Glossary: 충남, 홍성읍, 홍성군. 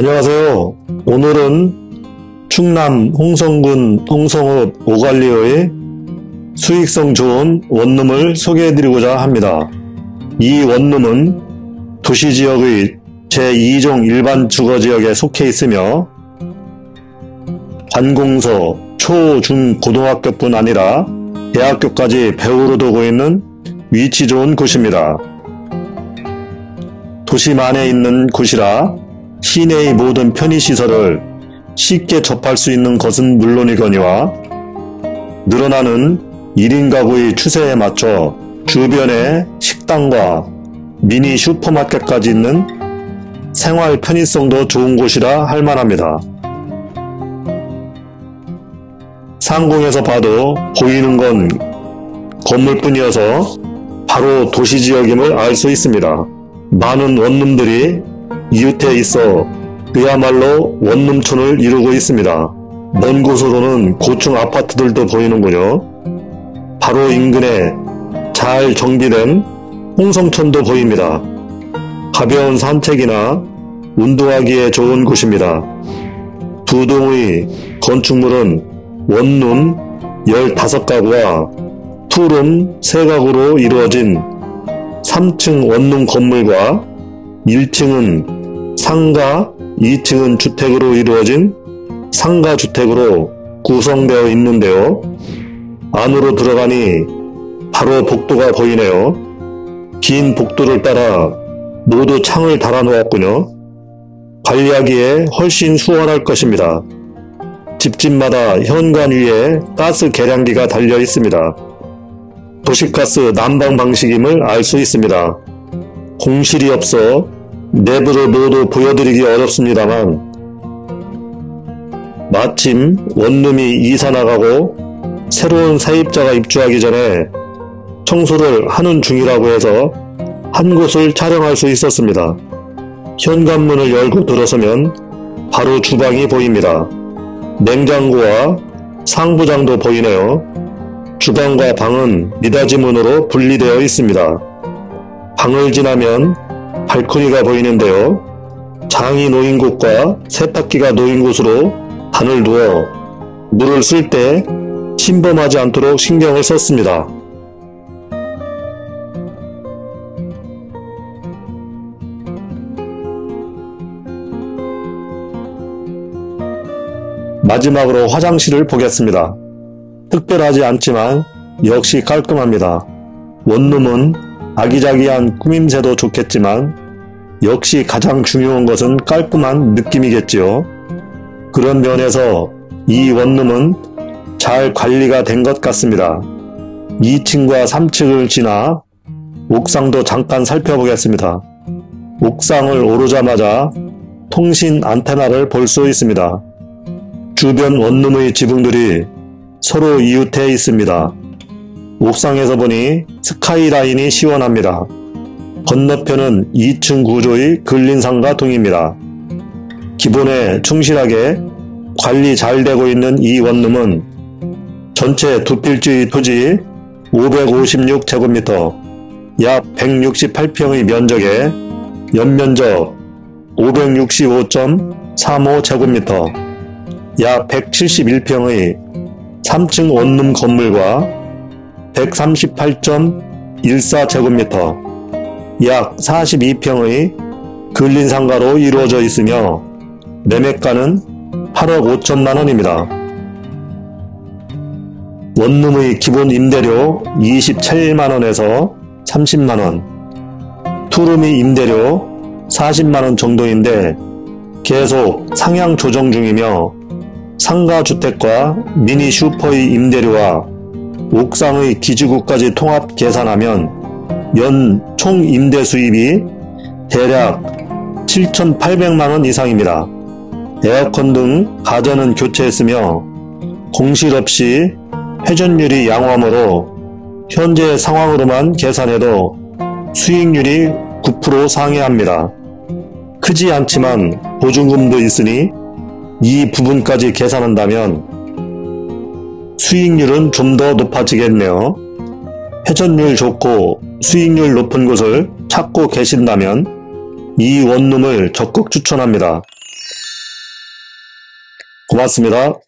안녕하세요. 오늘은 충남 홍성군 홍성읍 오갈리어의 수익성 좋은 원룸을 소개해드리고자 합니다. 이 원룸은 도시지역의 제2종 일반 주거지역에 속해 있으며 관공서, 초, 중, 고등학교뿐 아니라 대학교까지 배후로 두고 있는 위치 좋은 곳입니다. 도시만에 있는 곳이라 시내의 모든 편의시설을 쉽게 접할 수 있는 것은 물론이거니와 늘어나는 1인 가구의 추세에 맞춰 주변에 식당과 미니 슈퍼마켓까지 있는 생활 편의성도 좋은 곳이라 할 만합니다. 상공에서 봐도 보이는 건 건물뿐이어서 바로 도시지역임을 알 수 있습니다. 많은 원룸들이 이웃에 있어 그야말로 원룸촌을 이루고 있습니다. 먼 곳으로는 고층 아파트들도 보이는군요. 바로 인근에 잘 정비된 홍성천도 보입니다. 가벼운 산책이나 운동하기에 좋은 곳입니다. 두 동의 건축물은 원룸 15가구와 투룸 3가구로 이루어진 3층 원룸 건물과 1층은 상가, 2층은 주택으로 이루어진 상가주택으로 구성되어 있는데요. 안으로 들어가니 바로 복도가 보이네요. 긴 복도를 따라 모두 창을 달아놓았군요. 관리하기에 훨씬 수월할 것입니다. 집집마다 현관 위에 가스 계량기가 달려 있습니다. 도시가스 난방 방식임을 알 수 있습니다. 공실이 없어 내부를 모두 보여드리기 어렵습니다만 마침 원룸이 이사 나가고 새로운 사입자가 입주하기 전에 청소를 하는 중이라고 해서 한 곳을 촬영할 수 있었습니다. 현관문을 열고 들어서면 바로 주방이 보입니다. 냉장고와 상부장도 보이네요. 주방과 방은 미닫이 문으로 분리되어 있습니다. 방을 지나면 발코니가 보이는데요. 장이 놓인 곳과 세탁기가 놓인 곳으로 단을 누어 물을 쓸 때 침범하지 않도록 신경을 썼습니다. 마지막으로 화장실을 보겠습니다. 특별하지 않지만 역시 깔끔합니다. 원룸은 아기자기한 꾸밈새도 좋겠지만 역시 가장 중요한 것은 깔끔한 느낌이겠지요. 그런 면에서 이 원룸은 잘 관리가 된 것 같습니다. 2층과 3층을 지나 옥상도 잠깐 살펴보겠습니다. 옥상을 오르자마자 통신 안테나를 볼 수 있습니다. 주변 원룸의 지붕들이 서로 이웃해 있습니다. 옥상에서 보니 스카이라인이 시원합니다. 건너편은 2층 구조의 근린상가 동입니다. 기본에 충실하게 관리 잘 되고 있는 이 원룸은 전체 두 필지 토지 556제곱미터 약 168평의 면적에 연면적 565.35제곱미터 약 171평의 3층 원룸 건물과 138.14제곱미터 약 42평의 근린상가로 이루어져 있으며 매매가는 8억 5천만원입니다. 원룸의 기본 임대료 27만원에서 30만원, 투룸이 임대료 40만원 정도인데 계속 상향 조정 중이며 상가주택과 미니 슈퍼의 임대료와 옥상의 기지국까지 통합 계산하면 연 총 임대 수입이 대략 7,800만원 이상입니다. 에어컨 등 가전은 교체했으며 공실 없이 회전율이 양호하므로 현재 상황으로만 계산해도 수익률이 9% 상회합니다. 크지 않지만 보증금도 있으니 이 부분까지 계산한다면 수익률은 좀 더 높아지겠네요. 회전율 좋고 수익률 높은 곳을 찾고 계신다면 이 원룸을 적극 추천합니다. 고맙습니다.